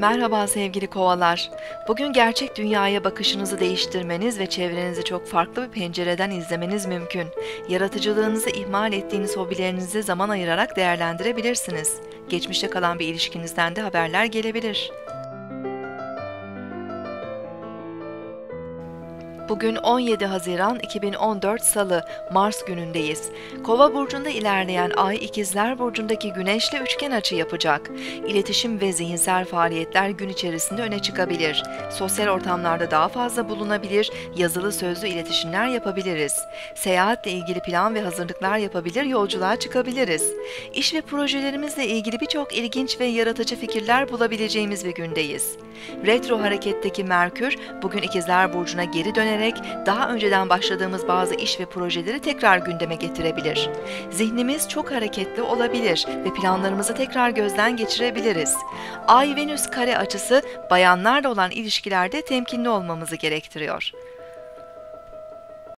Merhaba sevgili kovalar. Bugün gerçek dünyaya bakışınızı değiştirmeniz ve çevrenizi çok farklı bir pencereden izlemeniz mümkün. Yaratıcılığınızı ihmal ettiğiniz hobilerinizi zaman ayırarak değerlendirebilirsiniz. Geçmişte kalan bir ilişkinizden de haberler gelebilir. Bugün 17 Haziran 2014 Salı, Mars günündeyiz. Kova burcunda ilerleyen ay, İkizler burcundaki Güneş'le üçgen açı yapacak. İletişim ve zihinsel faaliyetler gün içerisinde öne çıkabilir. Sosyal ortamlarda daha fazla bulunabilir, yazılı sözlü iletişimler yapabiliriz. Seyahatle ilgili plan ve hazırlıklar yapabilir, yolculuğa çıkabiliriz. İş ve projelerimizle ilgili birçok ilginç ve yaratıcı fikirler bulabileceğimiz bir gündeyiz. Retro hareketteki Merkür, bugün İkizler burcuna geri dönerek daha önceden başladığımız bazı iş ve projeleri tekrar gündeme getirebilir. Zihnimiz çok hareketli olabilir ve planlarımızı tekrar gözden geçirebiliriz. Ay-Venüs kare açısı bayanlarla olan ilişkilerde temkinli olmamızı gerektiriyor.